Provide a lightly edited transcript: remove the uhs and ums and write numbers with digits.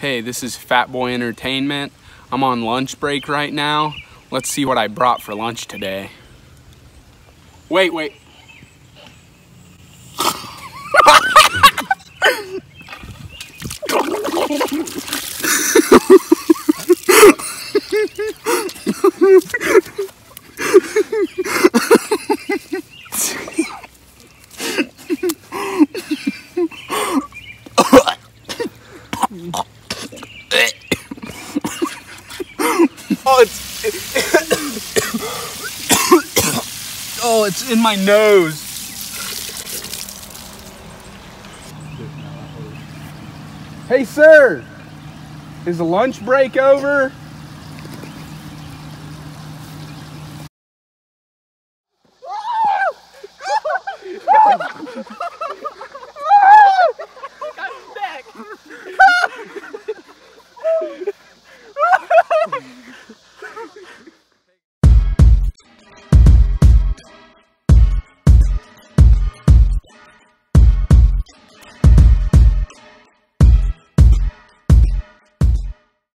Hey, this is FatBoy Entertainment. I'm on lunch break right now. Let's see what I brought for lunch today. Wait. It's in my nose. Hey, sir, is the lunch break over?